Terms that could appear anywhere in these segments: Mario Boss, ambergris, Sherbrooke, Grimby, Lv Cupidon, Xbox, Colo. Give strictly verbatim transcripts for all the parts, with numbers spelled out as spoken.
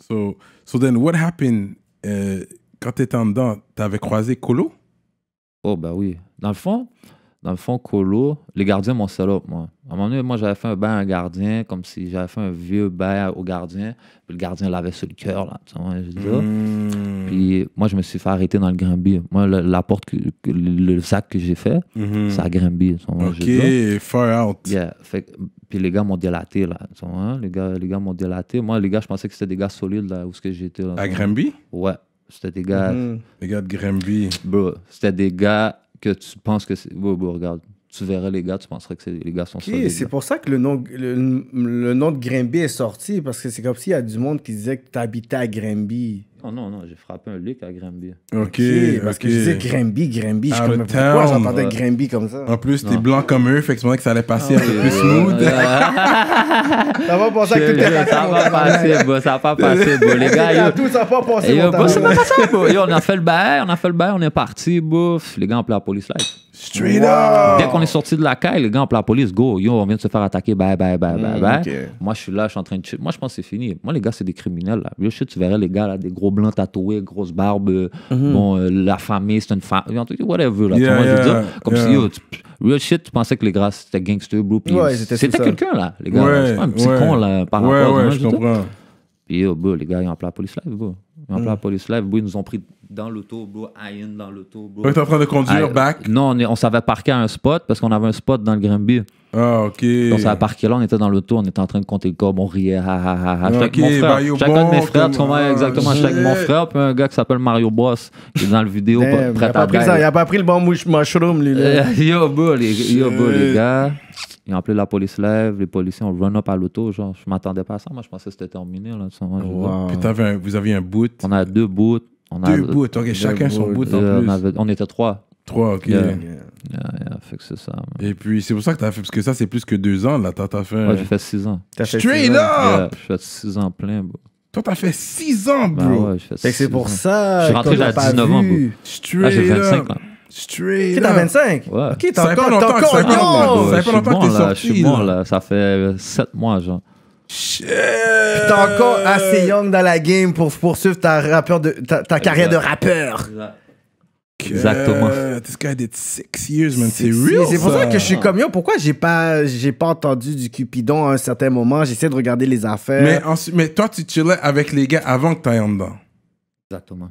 So, so then what happened euh, quand tu étais en dedans, tu avais croisé Colo? Oh, bah oui. Dans le fond, dans le fond, Colo, les gardiens m'ont sell-up, moi. À un moment donné, moi, j'avais fait un bail à un gardien, comme si j'avais fait un vieux bail au gardien. Puis le gardien l'avait sur le cœur, là. Mmh. Puis moi, je me suis fait arrêter dans le Grimby. Moi, le, la porte, que, que, le sac que j'ai fait, mmh. c'est à Grimby. OK, far out. Yeah. Fait, puis les gars m'ont délaté, là. Hein? Les gars, les gars m'ont délaté. Moi, les gars, je pensais que c'était des gars solides, là, où ce que j'étais. À Grimby? Ouais. C'était des gars... Mmh. Les gars de Grimby. Bro, c'était des gars... que tu penses que c'est... Bon, bon, regarde, tu verrais les gars, tu penserais que les gars sont okay, c'est pour ça que le nom, le, le nom de Grimby est sorti, parce que c'est comme s'il y a du monde qui disait que tu habitais à Grimby. Oh non, non, j'ai frappé un lick à Grimby. OK, okay parce okay. que je disais Grimby, Grimby, je comprenais pourquoi j'entendais ouais. Grimby comme ça. En plus, t'es blanc comme eux, fait que c'est vrai que ça allait passer ah, un peu plus smooth. Ça va passer avec tout le monde. Ça va passer, bon, ça va passer, bon. Les gars, tout ça va passer, bon. Ça va passer, bon. On a fait le bail, on a fait le bail, on est parti, bouf. Les gars, on appelé la police live. Straight up! Dès qu'on est sorti de la caille, les gars, on appelé la police, go, yo, on vient de se faire attaquer, bye, bye, bye, bye, bye. Moi, je suis là, je suis en train de chill. Moi, je pense que c'est fini. Moi, les gars, c'est des criminels, là. Yo, shit, tu verrais les gars, là, des gros blanc tatoué, grosse barbe, mm -hmm. bon, euh, la famille, c'est une famille, whatever, là, yeah, yeah, dire, comme yeah. si, yo, tu, real shit, tu pensais que les gars, c'était gangster, bro, puis ouais, c'était quelqu'un, là, les gars, ouais, c'est pas un petit ouais. con, là, par ouais, rapport, ouais, non, je comprends. Puis, yo, bro, les gars, ils ont appelé la police live, bro, ils ont appelé la police live, bro, ils nous ont pris dans l'auto, bro, Ian dans l'auto, bro. T'es en train de conduire, I, back? Non, on, on s'avait parqué à un spot, parce qu'on avait un spot dans le Grimby. Ah, OK. Donc, ça a parqué là, on était dans l'auto, on était en train de compter le cob, on riait, ha, ha, ha, ha. Okay, mon frère, chacun bon, de mes frères, tu comprends exactement, je... chacun de mon frère, puis un gars qui s'appelle Mario Boss, qui est dans le vidéo, hey, prêt à bail. Il a pas pris le bon mushroom, lui, là. Yo, bro, les, yo, bro, les gars. Ils ont appelé la police live, les policiers ont run up à l'auto, genre, je m'attendais pas à ça, moi, je pensais que c'était terminé, là. Wow. Puis t'avais un, vous aviez un boot. On a deux boots. On a deux bouts, ok, chacun son bout en plus. On, avait, on était trois. Trois, ok. Yeah. Yeah. Yeah, yeah, fait que c'est ça. Man. Et puis, c'est pour ça que t'as fait, parce que ça, c'est plus que deux ans, là, t'as fait... Ouais, j'ai fait six ans. T'as fait Straight six ans. up! Yeah, j'ai fait six ans plein, bro. Toi, t'as fait six ans, bro! Ben ouais, j'ai fait six ans. C'est pour ça... Je suis rentré, j'avais dix-neuf ans, bro. Straight up! J'ai vingt-cinq ans. Straight up! T'as vingt-cinq? Ouais. Ok, t'as encore... T'as encore... Ça fait longtemps que t'es sorti, là. Je suis bon, là. Ça fait sept mois, genre. Shit. T'es encore assez young dans la game pour poursuivre ta, rappeur de, ta, ta carrière de rappeur. Exactement. Uh, this guy did six years, man. C'est real. C'est pour ça, ça que je suis comme yo. Pourquoi j'ai pas, j'ai pas entendu du Cupidon à un certain moment? J'essaie de regarder les affaires. Mais, ensuite, mais toi, tu chillais avec les gars avant que t'ailles en dedans. Exactement.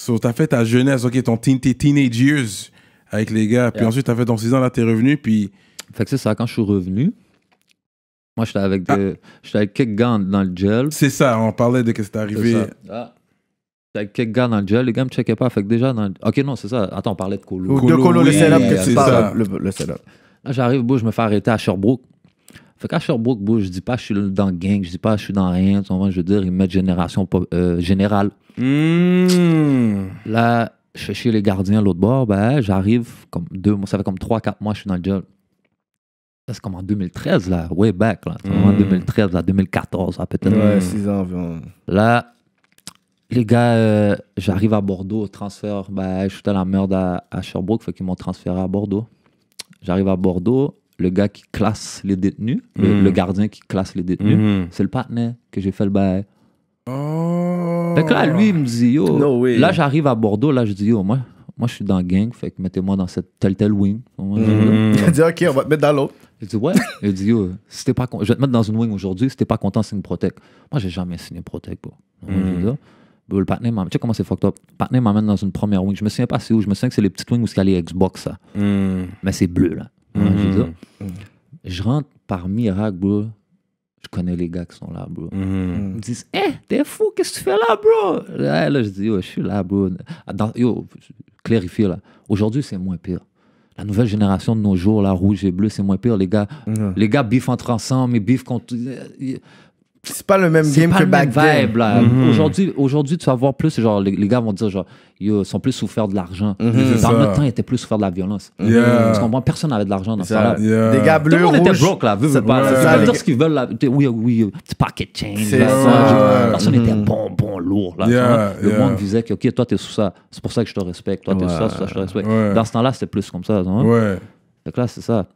So, t'as fait ta jeunesse, ok, ton teen, tes teenage years avec les gars. Puis yeah. ensuite, t'as fait ton six ans, là, t'es revenu. Puis. Fait que c'est ça, quand je suis revenu. Moi, j'étais avec, ah. avec quelques gars dans le gel. C'est ça, on parlait de ce qui s'est arrivé. J'étais ah. avec quelques gars dans le gel, les gars me checkaient pas. Fait que déjà, dans le... OK, non, c'est ça. Attends, on parlait de Colo. Colo de Colo, oui, le setup que tu parles. Le, le setup. Là, j'arrive, je me fais arrêter à Sherbrooke. Fait qu'à Sherbrooke, bouge, je dis pas je suis dans le gang, je dis pas je suis dans rien. Je veux dire, ils me mettent génération euh, générale. Mm. Là, je fais chier les gardiens l'autre bord. Ben, j'arrive comme deux mois. Ça fait comme trois, quatre mois je suis dans le gel. C'est comme en deux mille treize, là, way back, là. Mmh. En deux mille treize, là, deux mille quatorze, peut-être. Ouais, six ans environ. Là, les gars, euh, j'arrive à Bordeaux, transfert, ben, j'étais la merde à, à Sherbrooke, fait qu'ils m'ont transféré à Bordeaux. J'arrive à Bordeaux, le gars qui classe les détenus, mmh. le, le gardien qui classe les détenus, mmh. c'est le partenaire que j'ai fait le bail. Oh. Fait que là, lui, il me dit, yo, no way. Là, j'arrive à Bordeaux, là, je dis, yo, moi, moi, je suis dans le gang, fait que mettez-moi dans cette telle, telle wing. Mmh. Il a dit, OK, on va te mettre dans l'autre. Il dit, ouais. Il dit, yo, si t'es pas con... je vais te mettre dans une wing aujourd'hui. Si t'es pas content, signe Protect. Moi, j'ai jamais signé Protect, bro. Mm. Le partner m'amène. Tu sais comment c'est fucked up? Le partner m'amène dans une première wing. Je me souviens pas c'est où. Je me souviens que c'est les petites wings où il y a les Xbox, ça. Mm. Mais c'est bleu, là. Mm. Mm. Mm. Je rentre par miracle, bro. Je connais les gars qui sont là, bro. Mm. Ils me disent, hé, hey, t'es fou, qu'est-ce que tu fais là, bro? Là, là je dis, yo, je suis là, bro. Dans... Yo, clarifier, là. Aujourd'hui, c'est moins pire. La nouvelle génération de nos jours, la rouge et bleu, c'est moins pire. Les gars, mmh. les gars biffent entre ensemble, mais biffent contre... C'est pas le même game pas que le back vibe, game. Là. Mmh. Aujourd'hui, aujourd'hui, tu vas voir plus, genre, les, les gars vont dire, genre, ils sont plus souffert de l'argent. Mmh. Dans notre temps, ils étaient plus souffert de la violence. Yeah. Parce qu'on voit, personne n'avait de l'argent dans ça. Yeah. Des gars bleus, rouges. Tout le monde était broke, là. C'est pas... Ils veulent dire ce qu'ils veulent, là. Oui, oui, petit pocket change. C'est ça. Personne n'était bon, bon, lourd, là. Le monde disait que, OK, toi, t'es sous ça. C'est pour ça que je te respecte. Toi, t'es sous ça, je te respecte. Dans ce temps-là, c'était plus comme ça. Ouais. Fait que là, c'est ça.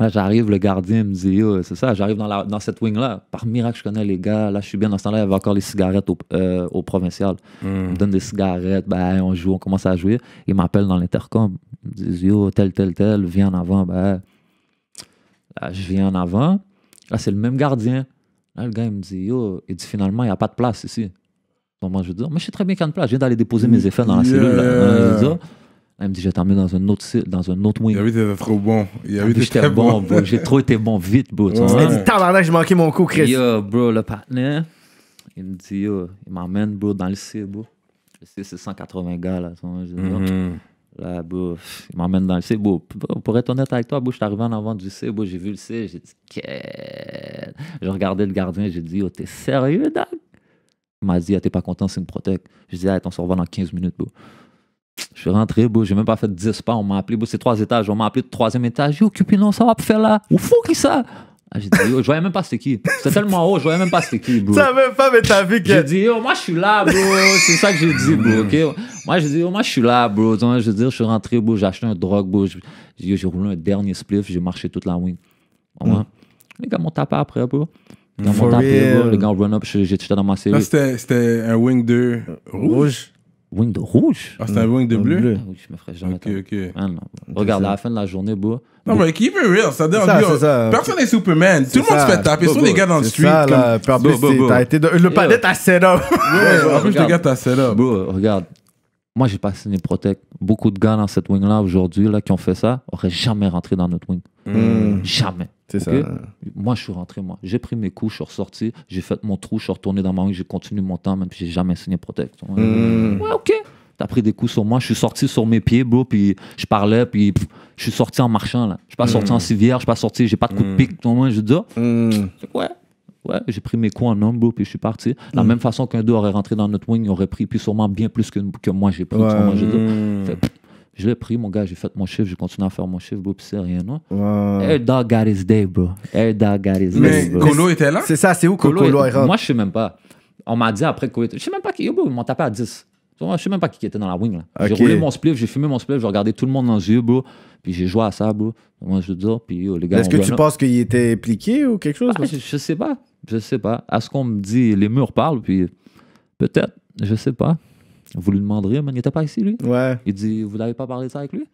Là, j'arrive, le gardien me dit, oh, c'est ça, j'arrive dans, dans cette wing-là. Par miracle, je connais les gars. Là, je suis bien. Dans ce temps-là, il y avait encore les cigarettes au, euh, au provincial. Mm. Ils me donnent des cigarettes. Ben, on joue, on commence à jouer. Ils m'appellent dans l'intercom. Ils me disent, yo, tel, tel, tel, viens en avant. Ben, là, je viens en avant. Là, c'est le même gardien. Là, le gars, il me dit, yo, il dit, finalement, il n'y a pas de place ici. Donc, moi, je dis, mais je sais très bien qu'il y a une place. Je viens d'aller déposer mes effets dans la yeah. cellule. Là. Là, je dis, oh, elle me dit, je vais t'emmener dans un autre site, dans un autre wing. Il y avait trop bon. Il y avait j'étais bon, bon. J'ai trop été bon vite, bro. Tu m'as dit, tabarnak, j'ai manqué mon coup, Chris. Yo, bro, le partenaire, il me dit, yo, il m'emmène, bro, dans le C, bro. Le C, c'est cent quatre-vingts gars, là. Je dis, mm-hmm. Là, bro, il m'emmène dans le C, bro. Pour être honnête avec toi, bro, je suis arrivé en avant du C, bro. J'ai vu le C, j'ai dit, qu'est-ce je regardais le gardien, j'ai dit, yo, t'es sérieux, Dag? Il m'a dit, ah, t'es pas content, c'est une protect. Je dis, ah, on se revoit dans quinze minutes, bro. Je suis rentré, j'ai même pas fait dix pas, on m'a appelé, c'est trois étages, on m'a appelé de troisième étage, yo, Cupidon, ça va faire là, où faut qui ça? Ah, j'ai dit, yo, je voyais même pas c'est qui, c'était tellement haut, je voyais même pas c'est qui, bro. Ça même pas, mais t'as vu que... J'ai dit, yo, moi je suis là, bro, c'est ça que j'ai dit, bro, ok? Moi j'ai dit, yo, moi je suis là, bro, je veux dire, je suis rentré, j'ai acheté un drogue, bro, j'ai roulé un dernier spliff, j'ai marché toute la wing. Mm. Les gars m'ont tapé après, bro. Les gars m'ont tapé, bro, les gars run-up, j'étais dans ma série. C'était un wing deux rouge? Wing de rouge? Ah, c'est un wing de bleu? bleu. Oui, je me ferais jamais. Ok, ok. Ah, non. Regarde, à la fin de la journée, bro. Non, mais keep it real. Ça donne ça, est ça. Personne n'est Superman. Tout le monde se fait taper. Surtout les gars dans le street. Ça, là. Comme... Puis, bo, bo, bo. As été de... Le palais, t'as set up. Ouais, en plus, les gars, t'as set up. Bro, regarde. Moi, j'ai pas signé Protect. Beaucoup de gars dans cette wing-là, aujourd'hui, là, qui ont fait ça, auraient jamais rentré dans notre wing. Mm. Jamais. C'est okay? ça. Moi, je suis rentré, moi. J'ai pris mes coups, je suis ressorti, j'ai fait mon trou, je suis retourné dans ma wing, j'ai continué mon temps, même si j'ai jamais signé Protect. Mm. Ouais, ok. T'as pris des coups sur moi, je suis sorti sur mes pieds, bro, puis je parlais, puis pff, je suis sorti en marchant, là. Je suis pas mm. sorti en civière, je suis pas sorti, j'ai pas de coup de pique, tout le monde, je dis, mm. ouais. Ouais, j'ai pris mes coups en nombre, puis je suis parti. La mm. même façon qu'un deux aurait rentré dans notre wing, il aurait pris, puis sûrement bien plus que, que moi j'ai pris. Ouais. Moi, mm. fait, pff, je l'ai pris, mon gars, j'ai fait mon chiffre, j'ai continué à faire mon chiffre, bro, puis c'est rien, non? Wow. Air Dog got his day, bro. Air Dog got his day. Mais Colo était là? C'est ça, c'est où Colo est là? Moi, je sais même pas. On m'a dit après Colo était. Je sais même pas qui. Yo, bro, ils m'ont tapé à dix. Je sais même pas qui était dans la wing, là. Okay. J'ai roulé mon spliff, j'ai fumé mon spliff, j'ai regardé tout le monde dans les yeux, bro. Puis j'ai joué à ça, bro. Moi, je veux dire, puis yo, les gars. Est-ce que tu penses qu'il était impliqué ou quelque chose? Ah, je, je sais pas. Je sais pas. À ce qu'on me dit, les murs parlent, puis peut-être, je sais pas. Vous lui demanderez, mais il n'était pas ici, lui. Ouais. Il dit, vous n'avez pas parlé de ça avec lui?